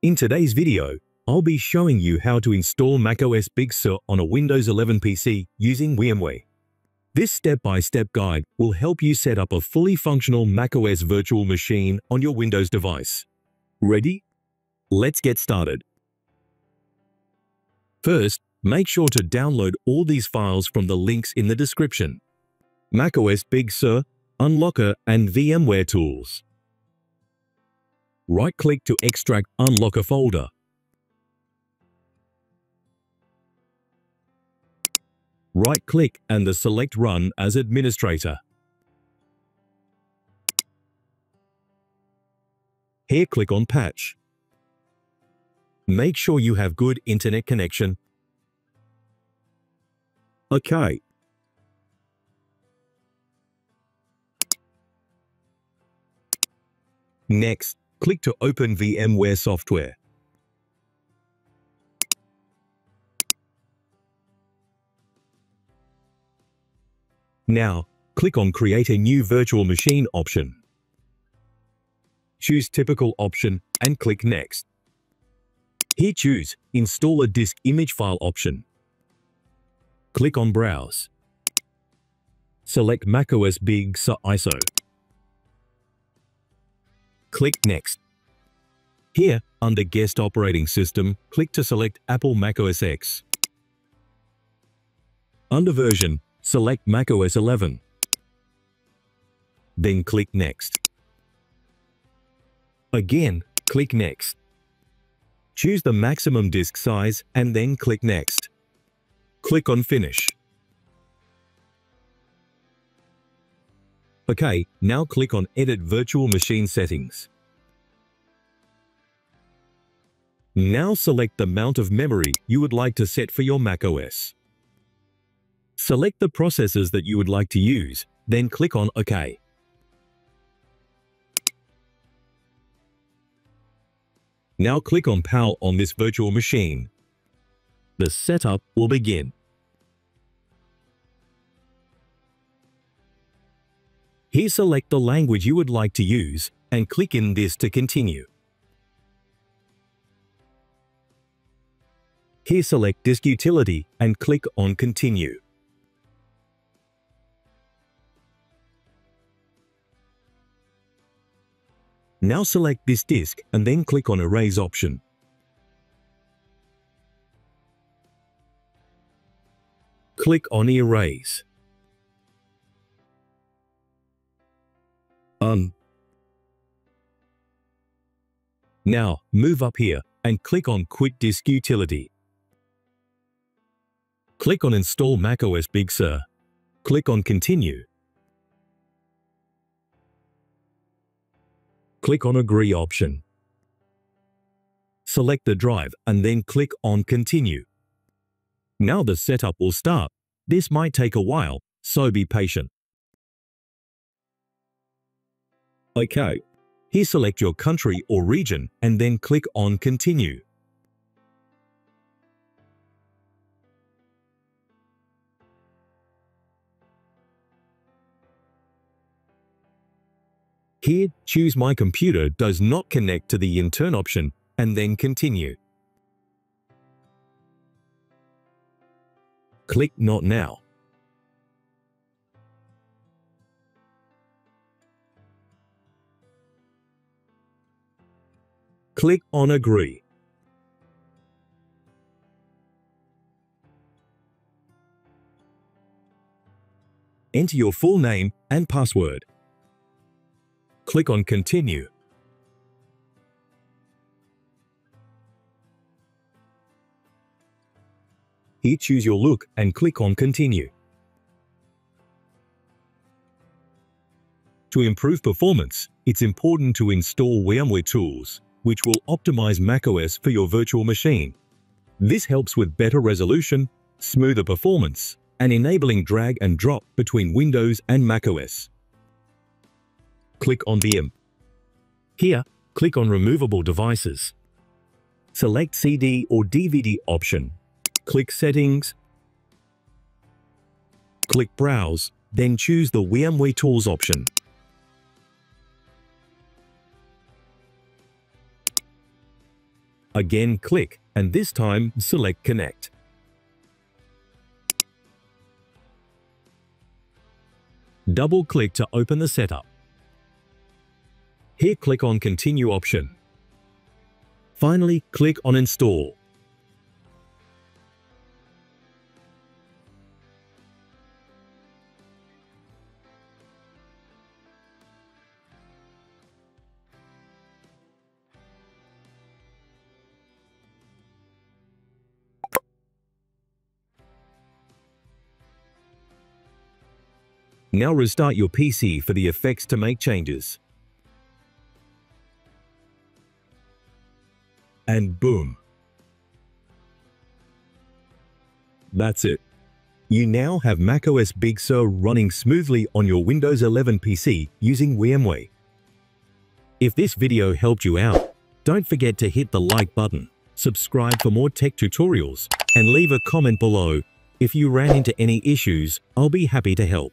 In today's video, I'll be showing you how to install macOS Big Sur on a Windows 11 PC using VMware. This step-by-step guide will help you set up a fully functional macOS virtual machine on your Windows device. Ready? Let's get started. First, make sure to download all these files from the links in the description. macOS Big Sur, Unlocker, and VMware Tools. Right-click to extract Unlocker folder. Right-click and select Run as Administrator. Here click on Patch. Make sure you have good internet connection. OK. Next, click to open VMware software. Now, click on Create a New Virtual Machine option. Choose Typical option and click Next. Here choose Install a Disk Image File option. Click on Browse. Select macOS Big Sur ISO. Click Next. Here, under Guest Operating System, click to select Apple macOS X. Under Version, select macOS 11. Then click Next. Again, click Next. Choose the maximum disk size and then click Next. Click on Finish. OK, now click on Edit Virtual Machine Settings. Now select the amount of memory you would like to set for your macOS. Select the processors that you would like to use, then click on OK. Now click on Power on this virtual machine. The setup will begin. Here select the language you would like to use and click in this to continue. Here select Disk Utility and click on Continue. Now select this disk and then click on Erase option. Click on Erase. Now, move up here and click on Quit Disk Utility. Click on Install macOS Big Sur. Click on Continue. Click on Agree option. Select the drive and then click on Continue. Now the setup will start. This might take a while, so be patient. OK. Here select your country or region and then click on Continue. Here, choose My Computer Does Not Connect to the Intern option and then Continue. Click Not Now. Click on Agree. Enter your full name and password. Click on Continue. Here choose your look and click on Continue. To improve performance, it's important to install VMware tools, which will optimize macOS for your virtual machine. This helps with better resolution, smoother performance, and enabling drag and drop between Windows and macOS. Click on VM. Here, click on Removable Devices. Select CD or DVD option. Click Settings. Click Browse, then choose the VMware Tools option. Again, click, and this time select Connect. Double-click to open the setup. Here, click on Continue option. Finally, click on Install. Now restart your PC for the effects to make changes. And boom. That's it. You now have macOS Big Sur running smoothly on your Windows 11 PC using VMware. If this video helped you out, don't forget to hit the like button, subscribe for more tech tutorials, and leave a comment below. If you ran into any issues, I'll be happy to help.